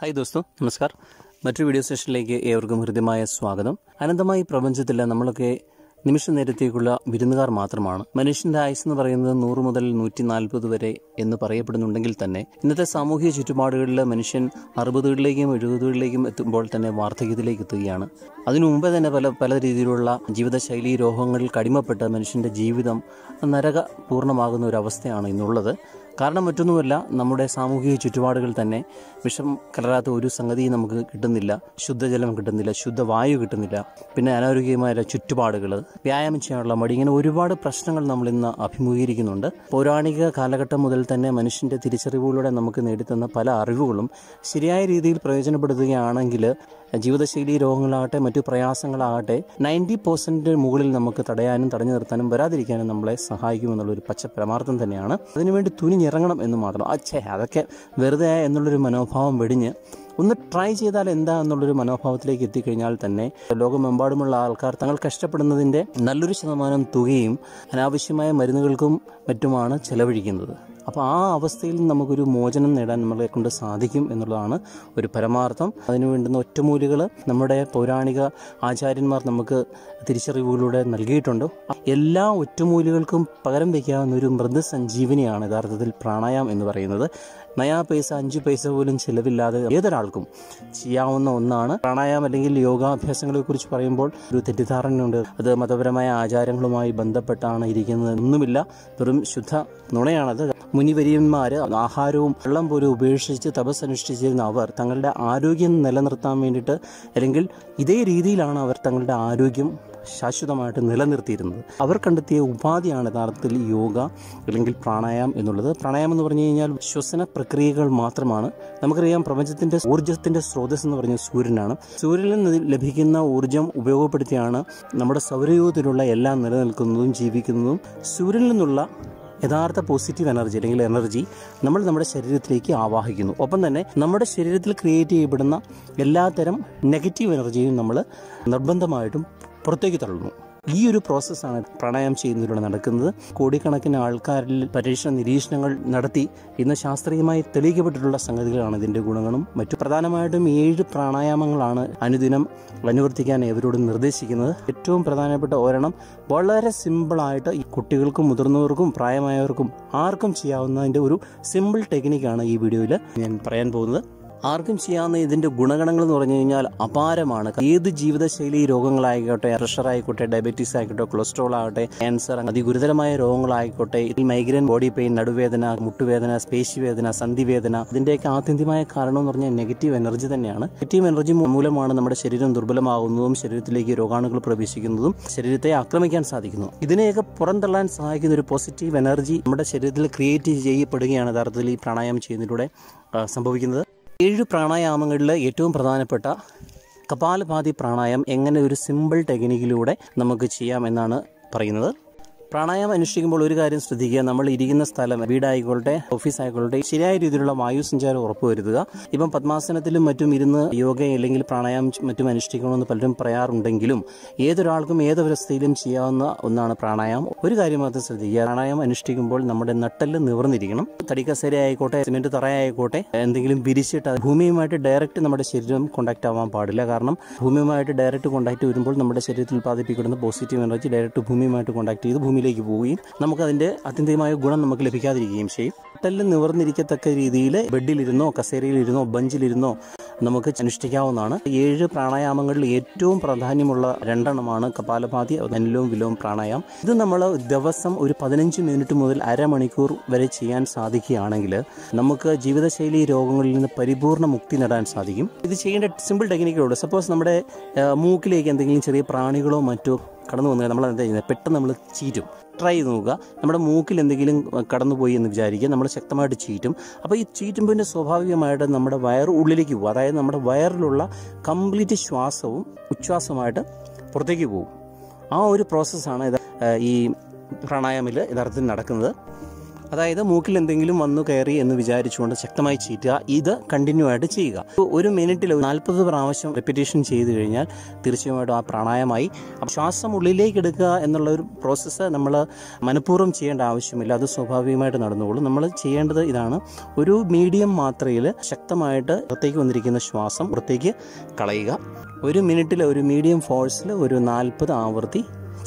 Hi ദോസ്തോ നമസ്കാരം മറ്റൊരു video സെഷനിലേക്ക് ഏവർക്കും ഹൃദ്യമായ സ്വാഗതം. അനന്തമായ പ്രപഞ്ചത്തിൽ നമ്മളൊക്കെ നിമിഷ നേരത്തേക്കുള്ള വിരുന്നുകാർ മാത്രമാണ്. മനുഷ്യൻ്റെ ആയുസ്സെന്ന് പറയുന്നത് 100 മുതൽ 140 വരെ എന്ന് പറയപ്പെടുന്നുണ്ടെങ്കിൽ തന്നെ ഇന്നത്തെ സാമൂഹിക ചുറ്റുപാടുകളിൽ മനുഷ്യൻ 60കളിലേക്കും 70കളിലേക്കും എത്തുമ്പോൾ തന്നെ വാർദ്ധക്യത്തിലേക്ക് എത്തുകയാണ്. അതിനു മുമ്പേ തന്നെ പല രീതിയിലുള്ള ജീവിതശൈലി രോഗങ്ങളിൽ കടിമപ്പെട്ട മനുഷ്യൻ്റെ ജീവിതം നരക പൂർണ്ണമാകുന്ന ഒരവസ്ഥയാണ് ഇന്നുള്ളത്. കാരണം മറ്റൊന്നുമല്ല, നമ്മുടെ സാമൂഹിക ചുറ്റുപാടുകൾ തന്നെ വിഷം കലരാത്ത ഒരു സംഗതി നമുക്ക് കിട്ടുന്നില്ല. ശുദ്ധജലം കിട്ടുന്നില്ല, ശുദ്ധവായു കിട്ടുന്നില്ല, പിന്നെ അനാരോഗ്യമായ ചുറ്റുപാടുകൾ, വ്യായാമം ചെയ്യാനുള്ള മടി, ഇങ്ങനെ ഒരുപാട് പ്രശ്നങ്ങൾ നമ്മൾ ഇന്ന് അഭിമുഖീകരിക്കുന്നുണ്ട്. പൗരാണിക കാലഘട്ടം മുതൽ തന്നെ മനുഷ്യൻ്റെ തിരിച്ചറിവുകളിലൂടെ നമുക്ക് നേടിത്തന്ന പല അറിവുകളും ശരിയായ രീതിയിൽ പ്രയോജനപ്പെടുത്തുകയാണെങ്കിൽ ജീവിതശൈലി രോഗങ്ങളാകട്ടെ മറ്റു പ്രയാസങ്ങളാകട്ടെ 90% മുകളിൽ നമുക്ക് തടയാനും തടഞ്ഞു നിർത്താനും വരാതിരിക്കാനും നമ്മളെ സഹായിക്കുമെന്നുള്ളൊരു പച്ച പരമാർത്ഥം തന്നെയാണ്. അതിനുവേണ്ടി തുനിഞ്ഞിറങ്ങണം എന്ന് മാത്രം. അച്ഛേ അതൊക്കെ വെറുതെ എന്നുള്ളൊരു മനോഭാവം വെടിഞ്ഞ് ഒന്ന് ട്രൈ ചെയ്താൽ എന്താ എന്നുള്ളൊരു മനോഭാവത്തിലേക്ക് എത്തിക്കഴിഞ്ഞാൽ തന്നെ ലോകമെമ്പാടുമുള്ള ആൾക്കാർ തങ്ങൾ കഷ്ടപ്പെടുന്നതിൻ്റെ നല്ലൊരു ശതമാനം തുകയും അനാവശ്യമായ മരുന്നുകൾക്കും മറ്റുമാണ് ചെലവഴിക്കുന്നത്. അപ്പോൾ ആ അവസ്ഥയിൽ നമുക്കൊരു മോചനം നേടാൻ നമ്മളെ കൊണ്ട് സാധിക്കും എന്നുള്ളതാണ് ഒരു പരമാർത്ഥം. അതിനു വേണ്ടുന്ന ഒറ്റമൂലികൾ നമ്മുടെ പൗരാണിക ആചാര്യന്മാർ നമുക്ക് തിരിച്ചറിവുകളിലൂടെ നൽകിയിട്ടുണ്ട്. എല്ലാ ഒറ്റമൂലികൾക്കും പകരം വയ്ക്കാവുന്നൊരു മൃദസഞ്ജീവനിയാണ് യഥാർത്ഥത്തിൽ പ്രാണായാമം എന്ന് പറയുന്നത്. 5 പൈസ പോലും ചിലവില്ലാതെ ഏതൊരാൾക്കും ചെയ്യാവുന്ന ഒന്നാണ് പ്രാണായാമം. അല്ലെങ്കിൽ യോഗാഭ്യാസങ്ങളെ കുറിച്ച് പറയുമ്പോൾ ഒരു തെറ്റിദ്ധാരണയുണ്ട്, അത് മതപരമായ ആചാരങ്ങളുമായി ബന്ധപ്പെട്ടാണ് ഇരിക്കുന്നത്. ഒന്നുമില്ല, വെറും ശുദ്ധ നുണയാണത്. മുനിവര്യന്മാർ ആഹാരവും വെള്ളം പോലും ഉപേക്ഷിച്ച് തപസ്സനുഷ്ഠിച്ചിരുന്ന അവർ തങ്ങളുടെ ആരോഗ്യം നിലനിർത്താൻ വേണ്ടിയിട്ട്, അല്ലെങ്കിൽ ഇതേ രീതിയിലാണ് അവർ തങ്ങളുടെ ആരോഗ്യം ശാശ്വതമായിട്ട് നിലനിർത്തിയിരുന്നത്. അവർ കണ്ടെത്തിയ ഉപാധിയാണ് യഥാർത്ഥത്തിൽ യോഗ അല്ലെങ്കിൽ പ്രാണായാമം എന്നുള്ളത്. പ്രാണായാമം എന്ന് പറഞ്ഞു കഴിഞ്ഞാൽ ശ്വസന പ്രക്രിയകൾ മാത്രമാണ്. നമുക്കറിയാം, പ്രപഞ്ചത്തിൻ്റെ ഊർജ്ജത്തിൻ്റെ സ്രോതസ് എന്ന് പറഞ്ഞാൽ സൂര്യനാണ്. സൂര്യനിൽ നിന്ന് ലഭിക്കുന്ന ഊർജ്ജം ഉപയോഗപ്പെടുത്തിയാണ് നമ്മുടെ സൗരയൂഥത്തിലുള്ള എല്ലാം നിലനിൽക്കുന്നതും ജീവിക്കുന്നതും. സൂര്യനിൽ നിന്നുള്ള യഥാർത്ഥ പോസിറ്റീവ് എനർജി അല്ലെങ്കിൽ എനർജി നമ്മൾ നമ്മുടെ ശരീരത്തിലേക്ക് ആവാഹിക്കുന്നു. ഒപ്പം തന്നെ നമ്മുടെ ശരീരത്തിൽ ക്രിയേറ്റ് ചെയ്യപ്പെടുന്ന എല്ലാത്തരം നെഗറ്റീവ് എനർജിയും നമ്മൾ നിർബന്ധമായിട്ടും പുറത്തേക്ക് തള്ളുന്നു. ഈ ഒരു പ്രോസസ്സാണ് പ്രാണായാമം ചെയ്യുന്നതിലൂടെ നടക്കുന്നത്. കോടിക്കണക്കിന് ആൾക്കാരിൽ പരീക്ഷണ നിരീക്ഷണങ്ങൾ നടത്തി ഇന്ന് ശാസ്ത്രീയമായി തെളിയിക്കപ്പെട്ടിട്ടുള്ള സംഗതികളാണ് ഇതിൻ്റെ ഗുണങ്ങളും മറ്റു. പ്രധാനമായിട്ടും 7 പ്രാണായാമങ്ങളാണ് അനുദിനം അനുവർത്തിക്കാൻ ഇവരോട് നിർദ്ദേശിക്കുന്നത്. ഏറ്റവും പ്രധാനപ്പെട്ട ഒരെണ്ണം വളരെ സിമ്പിളായിട്ട് ഈ കുട്ടികൾക്കും മുതിർന്നവർക്കും പ്രായമായവർക്കും ആർക്കും ചെയ്യാവുന്നതിൻ്റെ ഒരു സിമ്പിൾ ടെക്നിക്കാണ് ഈ വീഡിയോയിൽ ഞാൻ പറയാൻ പോകുന്നത്. ആർക്കും ചെയ്യാവുന്ന ഇതിൻ്റെ ഗുണഗണങ്ങൾ എന്ന് പറഞ്ഞു കഴിഞ്ഞാൽ അപാരമാണ്. ഏത് ജീവിതശൈലി രോഗങ്ങളായിക്കോട്ടെ, പ്രഷർ ആയിക്കോട്ടെ, ഡയബറ്റീസ് ആയിക്കോട്ടെ, കൊളസ്ട്രോൾ ആകട്ടെ, ക്യാൻസർ, അതിഗുരുതരമായ രോഗങ്ങളായിക്കോട്ടെ, ഈ മൈഗ്രൈൻ, ബോഡി പെയിൻ, നടുവേദന, മുട്ടുവേദന, പേശിവേദന, സന്ധിവേദന, ഇതിൻ്റെയൊക്കെ ആത്യന്തികമായ കാരണം എന്ന് പറഞ്ഞാൽ നെഗറ്റീവ് എനർജി തന്നെയാണ്. നെഗറ്റീവ് എനർജി മൂലമാണ് നമ്മുടെ ശരീരം ദുർബലമാകുന്നതും ശരീരത്തിലേക്ക് രോഗാണുക്കൾ പ്രവേശിക്കുന്നതും ശരീരത്തെ ആക്രമിക്കാൻ സാധിക്കുന്നു. ഇതിനെയൊക്കെ പുറന്തള്ളാൻ സഹായിക്കുന്ന ഒരു പോസിറ്റീവ് എനർജി നമ്മുടെ ശരീരത്തിൽ ക്രിയേറ്റ് ചെയ്യപ്പെടുകയാണ് യഥാർത്ഥത്തിൽ ഈ പ്രാണായാമം ചെയ്യുന്നതിലൂടെ സംഭവിക്കുന്നത്. 7 പ്രാണായാമങ്ങളിൽ ഏറ്റവും പ്രധാനപ്പെട്ട കപാലഭാതി പ്രാണായാമം എങ്ങനെ ഒരു സിമ്പിൾ ടെക്നിക്കിലൂടെ നമുക്ക് ചെയ്യാമെന്നാണ് പറയുന്നത്. പ്രാണായാമം അനുഷ്ഠിക്കുമ്പോൾ ഒരു കാര്യം ശ്രദ്ധിക്കുക, നമ്മൾ ഇരിക്കുന്ന സ്ഥലം വീടായിക്കോട്ടെ ഓഫീസായിക്കോട്ടെ ശരിയായ രീതിയിലുള്ള വായു സഞ്ചാരം ഉറപ്പുവരുത്തുക. ഇപ്പം പത്മാസനത്തിലും മറ്റും ഇരുന്ന് യോഗ അല്ലെങ്കിൽ പ്രാണായാമം മറ്റും അനുഷ്ഠിക്കണമെന്ന് പലരും പറയാറുണ്ടെങ്കിലും ഏതൊരാൾക്കും ഏതൊരവസ്ഥയിലും ചെയ്യാവുന്ന ഒന്നാണ് പ്രാണായാമം. ഒരു കാര്യം മാത്രം ശ്രദ്ധിക്കുക, പ്രാണായാമം അനുഷ്ഠിക്കുമ്പോൾ നമ്മുടെ നട്ടെല്ല് നിവർന്നിരിക്കണം. തടിക്കസേര ആയിക്കോട്ടെ, സിമെൻറ്റ് തറയായിക്കോട്ടെ, എന്തെങ്കിലും വിരിച്ചിട്ട് ഭൂമിയുമായിട്ട് ഡയറക്റ്റ് നമ്മുടെ ശരീരം കോണ്ടാക്ട് ആവാൻ പാടില്ല. കാരണം ഭൂമിയുമായിട്ട് ഡയറക്റ്റ് കോണ്ടാക്ട് വരുമ്പോൾ നമ്മുടെ ശരീരത്തിൽ ഉൽപ്പാദിപ്പിക്കുന്ന പോസിറ്റീവ് എനർജി ഡയറക്റ്റ് ഭൂമിയുമായിട്ട് കോണ്ടാക്ട് ചെയ്ത് ഭൂമിയിലേക്ക് പോവുകയും നമുക്കതിൻ്റെ അത്യന്തികമായ ഗുണം നമുക്ക് ലഭിക്കാതിരിക്കുകയും ചെയ്യും. നട്ടെല്ല് നിവർന്നിരിക്കത്തക്ക രീതിയിൽ ബെഡിലിരുന്നോ കസേരയിലിരുന്നോ ബെഞ്ചിലിരുന്നോ നമുക്ക് അനുഷ്ഠിക്കാവുന്നതാണ്. 7 പ്രാണായാമങ്ങളിൽ ഏറ്റവും പ്രാധാന്യമുള്ള 2 എണ്ണമാണ് കപാലഭാതി, അനുലോം വിലോം പ്രാണായാമം. ഇത് നമ്മൾ ദിവസം ഒരു 15 മിനിറ്റ് മുതൽ അരമണിക്കൂർ വരെ ചെയ്യാൻ സാധിക്കുകയാണെങ്കിൽ നമുക്ക് ജീവിതശൈലി രോഗങ്ങളിൽ നിന്ന് പരിപൂർണ്ണ മുക്തി നേടാൻ സാധിക്കും. ഇത് ചെയ്യേണ്ട സിമ്പിൾ ടെക്നിക്കുകൾ, സപ്പോസ് നമ്മുടെ മൂക്കിലേക്ക് എന്തെങ്കിലും ചെറിയ പ്രാണികളോ മറ്റോ കടന്നു വന്നാൽ നമ്മൾ എന്താ ചെയ്യുന്നത്, പെട്ടെന്ന് നമ്മൾ ചീറ്റും. ട്രൈ ചെയ്ത് നോക്കുക, നമ്മുടെ മൂക്കിൽ എന്തെങ്കിലും കടന്നുപോയി എന്ന് വിചാരിക്കുക, നമ്മൾ ശക്തമായിട്ട് ചീറ്റും. അപ്പോൾ ഈ ചീറ്റുമ്പോൾ സ്വാഭാവികമായിട്ട് നമ്മുടെ വയർ ഉള്ളിലേക്ക് പോകും. അതായത് നമ്മുടെ വയറിലുള്ള കംപ്ലീറ്റ് ശ്വാസവും ഉച്ഛ്വാസവുമായിട്ട് പുറത്തേക്ക് പോകും. ആ ഒരു പ്രോസസ്സാണ് ഈ പ്രാണായാമിൽ യഥാർത്ഥത്തിൽ നടക്കുന്നത്. അതായത് മൂക്കിൽ എന്തെങ്കിലും വന്നു കയറി എന്ന് വിചാരിച്ചുകൊണ്ട് ശക്തമായി ചീറ്റുക. ഇത് കണ്ടിന്യൂ ആയിട്ട് ചെയ്യുക. ഒരു മിനിറ്റിൽ 40 പ്രാവശ്യം റെപ്പിറ്റേഷൻ ചെയ്ത് കഴിഞ്ഞാൽ തീർച്ചയായിട്ടും ആ പ്രാണായാമമായി. ശ്വാസം ഉള്ളിലേക്ക് എടുക്കുക എന്നുള്ള ഒരു പ്രോസസ്സ് നമ്മൾ മനഃപൂർവ്വം ചെയ്യേണ്ട ആവശ്യമില്ല, അത് സ്വാഭാവികമായിട്ട് നടന്നുകൊള്ളും. നമ്മൾ ചെയ്യേണ്ടത് ഇതാണ്, ഒരു മീഡിയം മാത്രയിൽ ശക്തമായിട്ട് പുറത്തേക്ക് വന്നിരിക്കുന്ന ശ്വാസം പുറത്തേക്ക് കളയുക. ഒരു മിനിറ്റിൽ ഒരു മീഡിയം ഫോഴ്സിൽ ഒരു 40 ആവർത്തി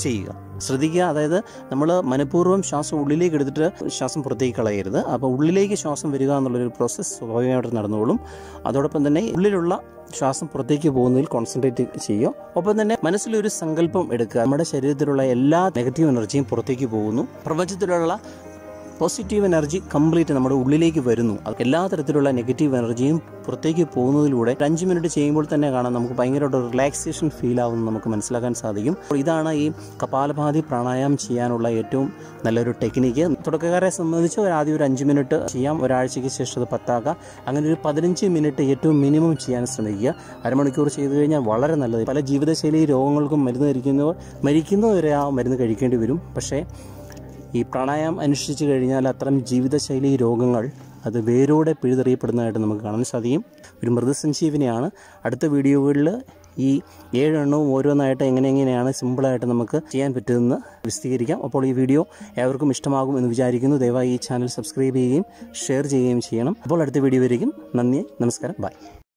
ചെയ്യുക. ശ്രദ്ധിക്കുക, അതായത് നമ്മൾ മനഃപൂർവ്വം ശ്വാസം ഉള്ളിലേക്ക് എടുത്തിട്ട് ശ്വാസം പുറത്തേക്ക് കളയരുത്. അപ്പോൾ ഉള്ളിലേക്ക് ശ്വാസം വരിക എന്നുള്ളൊരു പ്രോസസ്സ് സ്വാഭാവികമായിട്ട് നടന്നുകൊള്ളും. അതോടൊപ്പം തന്നെ ഉള്ളിലുള്ള ശ്വാസം പുറത്തേക്ക് പോകുന്നതിൽ കോൺസെൻട്രേറ്റ് ചെയ്യുക. ഒപ്പം തന്നെ മനസ്സിലൊരു സങ്കല്പം എടുക്കുക, നമ്മുടെ ശരീരത്തിലുള്ള എല്ലാ നെഗറ്റീവ് എനർജിയും പുറത്തേക്ക് പോകുന്നു, പ്രപഞ്ചത്തിലുള്ള പോസിറ്റീവ് എനർജി കംപ്ലീറ്റ് നമ്മുടെ ഉള്ളിലേക്ക് വരുന്നു, എല്ലാ തരത്തിലുള്ള നെഗറ്റീവ് എനർജിയും പുറത്തേക്ക് പോകുന്നതിലൂടെ 5 മിനിറ്റ് ചെയ്യുമ്പോൾ തന്നെ കാണാം നമുക്ക് ഭയങ്കരമായിട്ട് റിലാക്സേഷൻ ഫീൽ ആവുമെന്ന് നമുക്ക് മനസ്സിലാക്കാൻ സാധിക്കും. അപ്പോൾ ഇതാണ് ഈ കപാലഭാതി പ്രാണായാമം ചെയ്യാനുള്ള ഏറ്റവും നല്ലൊരു ടെക്നിക്ക്. തുടക്കക്കാരെ സംബന്ധിച്ച് ആദ്യം ഒരു 5 മിനിറ്റ് ചെയ്യാം, ഒരാഴ്ചയ്ക്ക് ശേഷം അത് 10 ആക്കുക, അങ്ങനെ ഒരു 15 മിനിറ്റ് ഏറ്റവും മിനിമം ചെയ്യാൻ ശ്രമിക്കുക. അരമണിക്കൂർ ചെയ്തു കഴിഞ്ഞാൽ വളരെ നല്ലത്. പല ജീവിതശൈലി രോഗങ്ങൾക്കും മരുന്ന് കഴിക്കുന്നവർ മരിക്കുന്നവരെ ആ മരുന്ന് കഴിക്കേണ്ടി വരും. പക്ഷേ ഈ പ്രാണായാമം അനുഷ്ഠിച്ചു കഴിഞ്ഞാൽ അത്തരം ജീവിതശൈലി രോഗങ്ങൾ അത് വേരോടെ പിഴുതെറിയപ്പെടുന്നതായിട്ട് നമുക്ക് കാണാൻ സാധിക്കും. ഒരു മൃഗസഞ്ജീവനിയാണ്. അടുത്ത വീഡിയോകളിൽ ഈ 7 എണ്ണവും ഓരോന്നായിട്ട് എങ്ങനെയാണ് സിമ്പിളായിട്ട് നമുക്ക് ചെയ്യാൻ പറ്റുമെന്ന് വിശദീകരിക്കാം. അപ്പോൾ ഈ വീഡിയോ ഏവർക്കും ഇഷ്ടമാകും എന്ന് വിചാരിക്കുന്നു. ദയവായി ഈ ചാനൽ സബ്സ്ക്രൈബ് ചെയ്യുകയും ഷെയർ ചെയ്യുകയും ചെയ്യണം. അപ്പോൾ അടുത്ത വീഡിയോ വരേക്കും. നന്ദി, നമസ്കാരം, ബൈ.